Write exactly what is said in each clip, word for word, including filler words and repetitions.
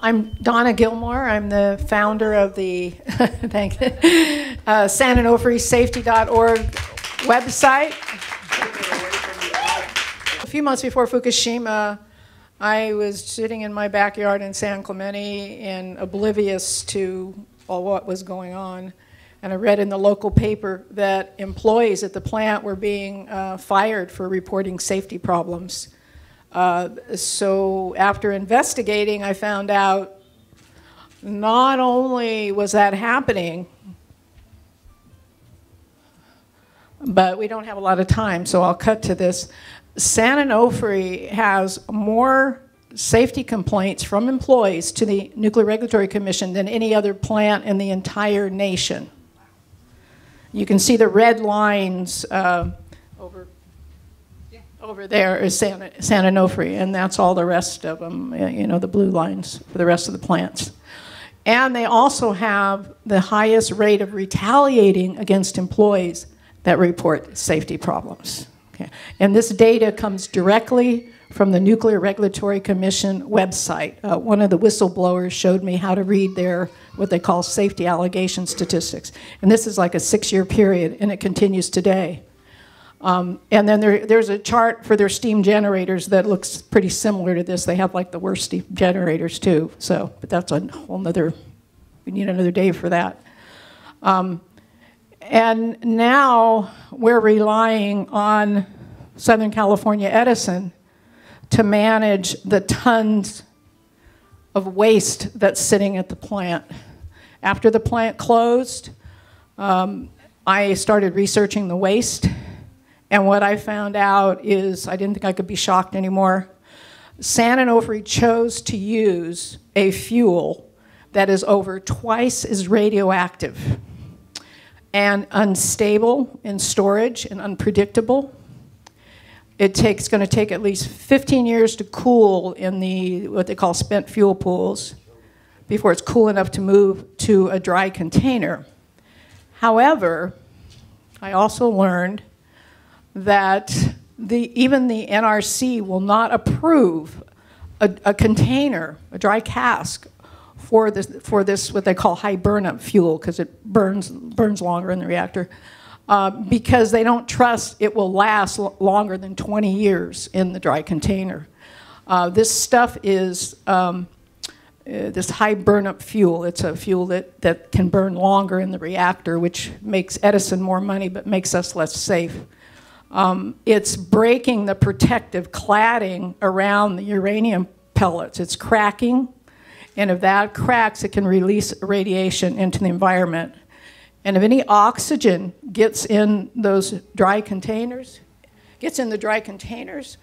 I'm Donna Gilmore. I'm the founder of the thank you, uh, San Onofre Safety dot org website. A few months before Fukushima, I was sitting in my backyard in San Clemente and oblivious to all what was going on. And I read in the local paper that employees at the plant were being uh, fired for reporting safety problems. Uh, so after investigating, I found out not only was that happening, but we don't have a lot of time, so I'll cut to this. San Onofre has more safety complaints from employees to the Nuclear Regulatory Commission than any other plant in the entire nation. You can see the red lines uh, over Over there is San, San Onofre, and that's all the rest of them, you know, the blue lines for the rest of the plants. And they also have the highest rate of retaliating against employees that report safety problems. Okay. And this data comes directly from the Nuclear Regulatory Commission website. Uh, one of the whistleblowers showed me how to read their, what they call safety allegation statistics. And this is like a six-year period, and it continues today. Um, and then there, there's a chart for their steam generators that looks pretty similar to this. They have like the worst steam generators too. So, but that's a whole nother, we need another day for that. Um, and now we're relying on Southern California Edison to manage the tons of waste that's sitting at the plant. After the plant closed, um, I started researching the waste. And what I found out is, I didn't think I could be shocked anymore. San Onofre chose to use a fuel that is over twice as radioactive and unstable in storage and unpredictable. It takes going to take at least fifteen years to cool in the what they call spent fuel pools before it's cool enough to move to a dry container. However, I also learned that the, even the N R C will not approve a, a container, a dry cask, for this, for this what they call high burnup fuel, because it burns, burns longer in the reactor, uh, because they don't trust it will last longer than twenty years in the dry container. Uh, this stuff is, um, uh, this high burnup fuel, it's a fuel that, that can burn longer in the reactor, which makes Edison more money but makes us less safe. Um, it's breaking the protective cladding around the uranium pellets. It's cracking, and if that cracks, it can release radiation into the environment. And if any oxygen gets in those dry containers, gets in the dry containers,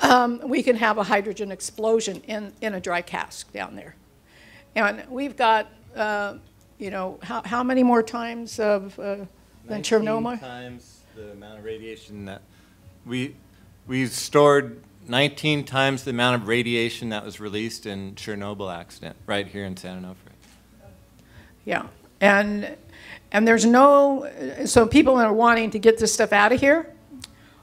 um, we can have a hydrogen explosion in, in a dry cask down there. And we've got, uh, you know, how, how many more times of uh, than Chernobyl? Times. The amount of radiation that we we stored nineteen times the amount of radiation that was released in Chernobyl accident right here in San Onofre. Yeah, and and there's no so people are wanting to get this stuff out of here.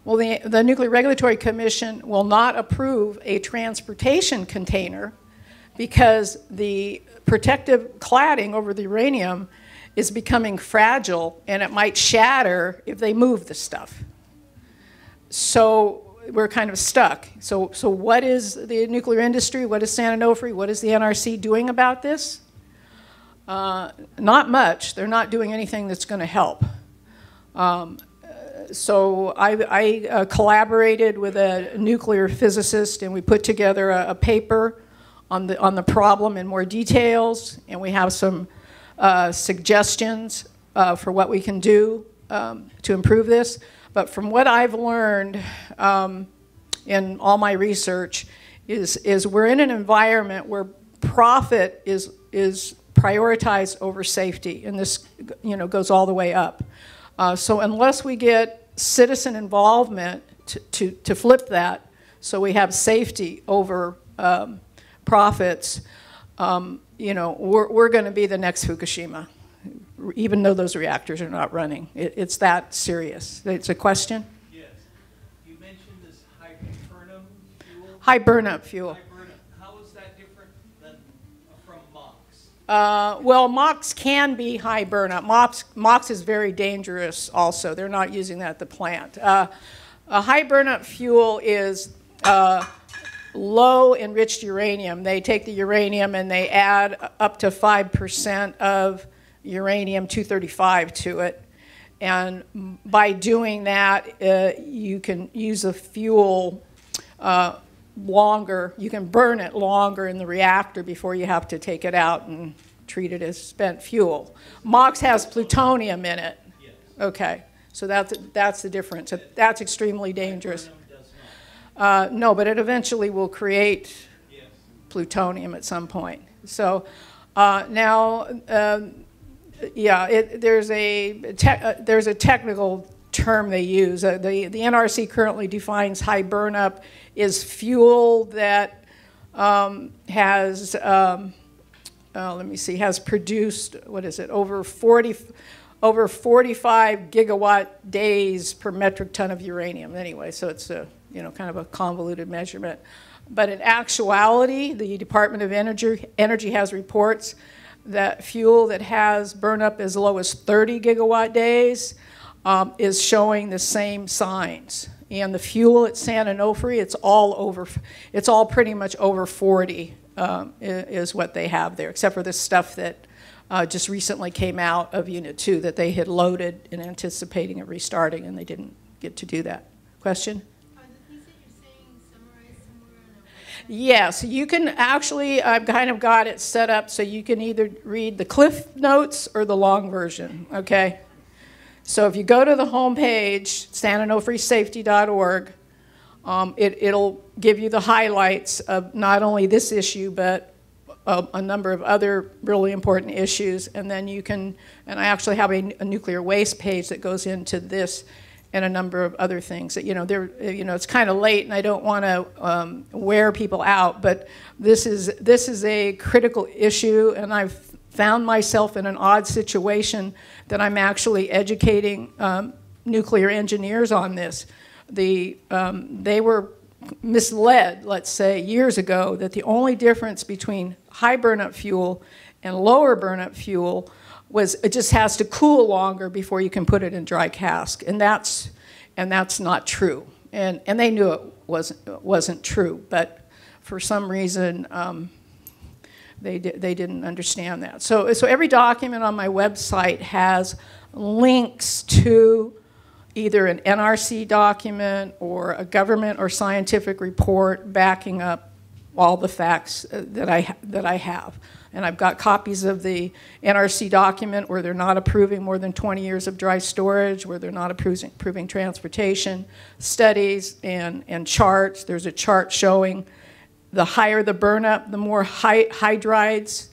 Well, the the Nuclear Regulatory Commission will not approve a transportation container because the protective cladding over the uranium is becoming fragile, and it might shatter if they move the stuff. So we're kind of stuck. So, so what is the nuclear industry? What is San Onofre? What is the N R C doing about this? Uh, not much. They're not doing anything that's going to help. Um, so I, I uh, collaborated with a nuclear physicist, and we put together a, a paper on the, on the problem in more details, and we have some Uh, suggestions uh, for what we can do um, to improve this. But from what I've learned um, in all my research is, is we're in an environment where profit is, is prioritized over safety, and this you know, goes all the way up. Uh, so unless we get citizen involvement to, to, to flip that, so we have safety over um, profits, um, you know, we're, we're going to be the next Fukushima, even though those reactors are not running. It, it's that serious. It's a question? Yes. You mentioned this high burnup fuel. High burnup fuel. High burnup. How is that different than a from MOX? Uh, well, MOX can be high burnup. MOX, MOX is very dangerous also. They're not using that at the plant. Uh, a high burnup fuel is uh, low enriched uranium. They take the uranium and they add up to five percent of uranium two thirty-five to it. And by doing that, uh, you can use the fuel uh, longer. You can burn it longer in the reactor before you have to take it out and treat it as spent fuel. MOX has plutonium in it. Yes. Okay, so that's, that's the difference. That's extremely dangerous. Uh, no, but it eventually will create yes. plutonium at some point. So uh, now, um, yeah, it, there's a te uh, there's a technical term they use. Uh, the the N R C currently defines high burnup is fuel that um, has um, uh, let me see has produced what is it over forty over forty-five gigawatt days per metric ton of uranium. Anyway, so it's a you know kind of a convoluted measurement, but in actuality, the Department of Energy Energy has reports that fuel that has burnup as low as thirty gigawatt days um, is showing the same signs. And the fuel at San Onofre, it's all over, it's all pretty much over forty um, is what they have there, except for this stuff that uh, just recently came out of Unit two that they had loaded in anticipating of restarting, and they didn't get to do that. Question? Yes, you can actually, I've kind of got it set up so you can either read the Cliff Notes or the long version, okay? So if you go to the homepage, San Onofre Safety dot org, um, it, it'll give you the highlights of not only this issue, but a, a number of other really important issues. And then you can, and I actually have a, a nuclear waste page that goes into this and a number of other things that, you know, they're, you know, it's kind of late and I don't want to um, wear people out, but this is, this is a critical issue, and I've found myself in an odd situation that I'm actually educating um, nuclear engineers on this. The, um, they were misled, let's say, years ago that the only difference between high burnup fuel and lower burnup fuel was it just has to cool longer before you can put it in dry cask, and that's and that's not true, and and they knew it wasn't wasn't true, but for some reason um, they di they didn't understand that. So so every document on my website has links to either an N R C document or a government or scientific report backing up all the facts that I that I have. And I've got copies of the N R C document where they're not approving more than twenty years of dry storage, where they're not approving, approving transportation, studies, and, and charts. There's a chart showing the higher the burnup, the more hy hydrides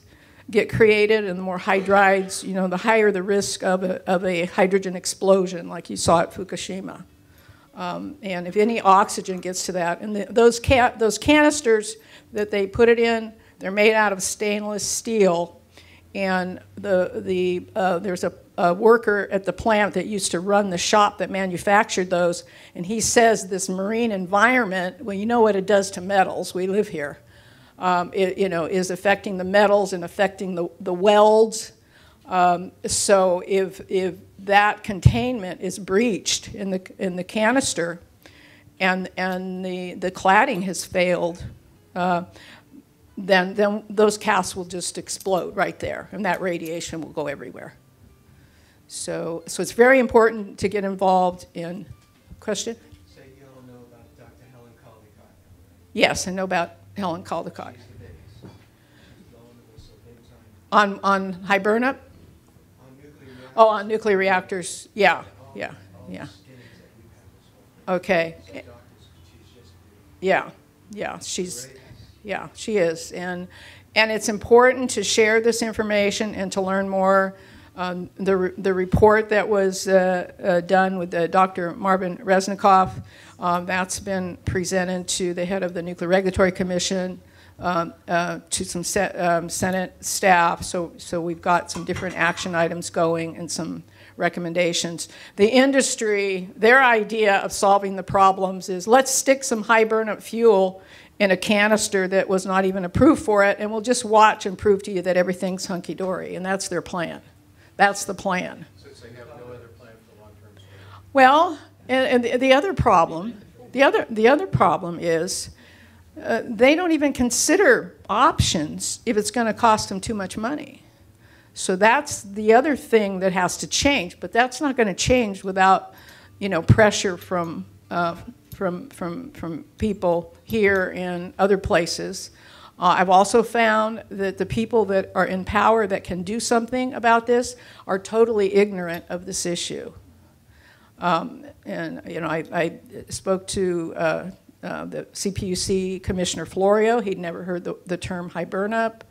get created, and the more hydrides, you know, the higher the risk of a, of a hydrogen explosion like you saw at Fukushima. Um, and if any oxygen gets to that, and the, those, ca those canisters that they put it in, they're made out of stainless steel, and the, the, uh, there's a, a worker at the plant that used to run the shop that manufactured those, and he says this marine environment, well, you know what it does to metals, we live here, um, it, you know, is affecting the metals and affecting the, the welds. Um, so if, if that containment is breached in the, in the canister and, and the, the cladding has failed, uh, Then, then those casks will just explode right there, and that radiation will go everywhere. So, so it's very important to get involved in. Question? So you all know about Doctor Helen Caldecott? Yes, I know about Helen Caldecott. She's the biggest. She's the one that was so big time. On on high burnup? On nuclear reactors. Oh, on nuclear reactors. Yeah, yeah, all, yeah. All yeah. Okay. So doctors, she's just yeah, yeah. She's. Great. Yeah, she is, and and it's important to share this information and to learn more. Um, the re the report that was uh, uh, done with uh, Doctor Marvin Resnikoff, um, that's been presented to the head of the Nuclear Regulatory Commission, um, uh, to some se um, Senate staff. So so we've got some different action items going and some recommendations. The industry, their idea of solving the problems is let's stick some high burnup fuel in a canister that was not even approved for it, and we'll just watch and prove to you that everything's hunky-dory, and that's their plan. That's the plan. Since they have no other plan for long-term storage. Well, and, and the, the other problem, the other, the other problem is uh, they don't even consider options if it's going to cost them too much money. So that's the other thing that has to change, but that's not going to change without, you know, pressure from uh, from from from people here and other places. Uh, I've also found that the people that are in power that can do something about this are totally ignorant of this issue. Um, and you know, I, I spoke to uh, uh, the C P U C Commissioner Florio. He'd never heard the, the term hibernup.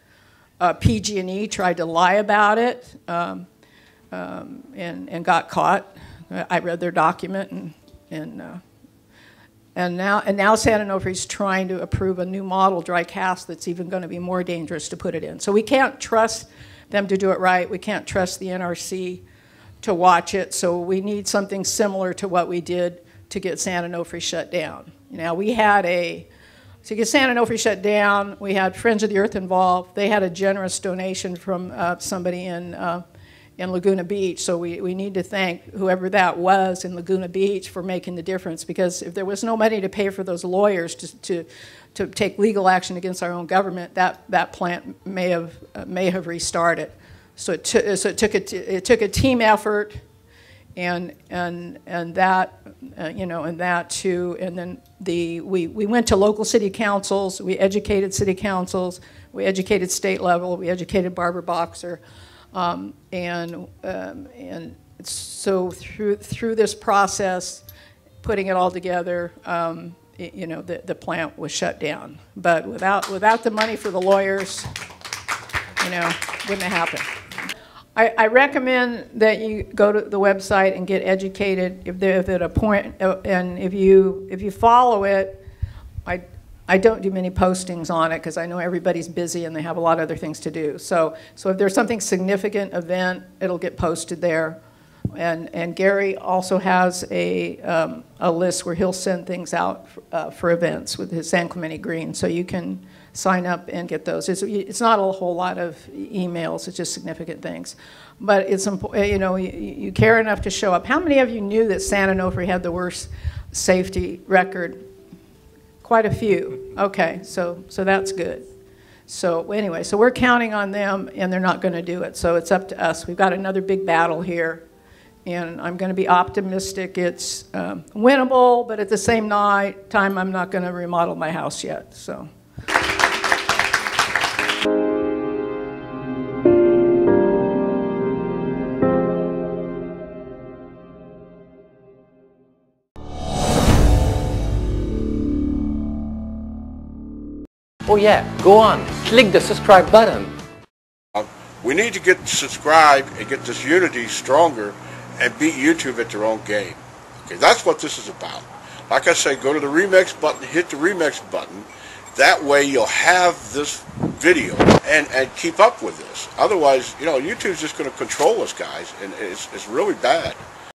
Uh, P G and E tried to lie about it um, um, and, and got caught. I read their document, and, and, uh, and, now, and now San Onofre's trying to approve a new model dry cast that's even going to be more dangerous to put it in. So we can't trust them to do it right. We can't trust the N R C to watch it. So we need something similar to what we did to get San Onofre shut down. Now, we had a... So you get San Onofre shut down. We had Friends of the Earth involved. They had a generous donation from uh, somebody in, uh, in Laguna Beach. So we, we need to thank whoever that was in Laguna Beach for making the difference, because if there was no money to pay for those lawyers to, to, to take legal action against our own government, that, that plant may have, uh, may have restarted. So it, t so it, took, a t it took a team effort. And and and that uh, you know, and that too, and then the we we went to local city councils. We educated city councils. We educated state level. We educated Barbara Boxer, um, and um, and so through through this process, putting it all together, um, it, you know, the the plant was shut down. But without without the money for the lawyers, you know, wouldn't have happened. I, I recommend that you go to the website and get educated if they're at a point, and if you if you follow it. I I don't do many postings on it because I know everybody's busy and they have a lot of other things to do. So so if there's something significant event, it'll get posted there, and and Gary also has a um, a list where he'll send things out for, uh, for events with his San Clemente Green, so you can sign up and get those. It's, it's not a whole lot of emails, it's just significant things. But it's important, you know, you, you care enough to show up. How many of you knew that San Onofre had the worst safety record? Quite a few. Okay, so, so that's good. So anyway, so we're counting on them, and they're not going to do it. So it's up to us. We've got another big battle here, and I'm going to be optimistic. It's um, winnable, but at the same night, time, I'm not going to remodel my house yet. So. Oh yeah, go on, click the subscribe button. We need to get subscribed and get this unity stronger and beat YouTube at their own game. Okay, that's what this is about. Like I say, go to the remix button, hit the remix button. That way you'll have this video and, and keep up with this. Otherwise, you know, YouTube's just going to control us, guys, and it's, it's really bad.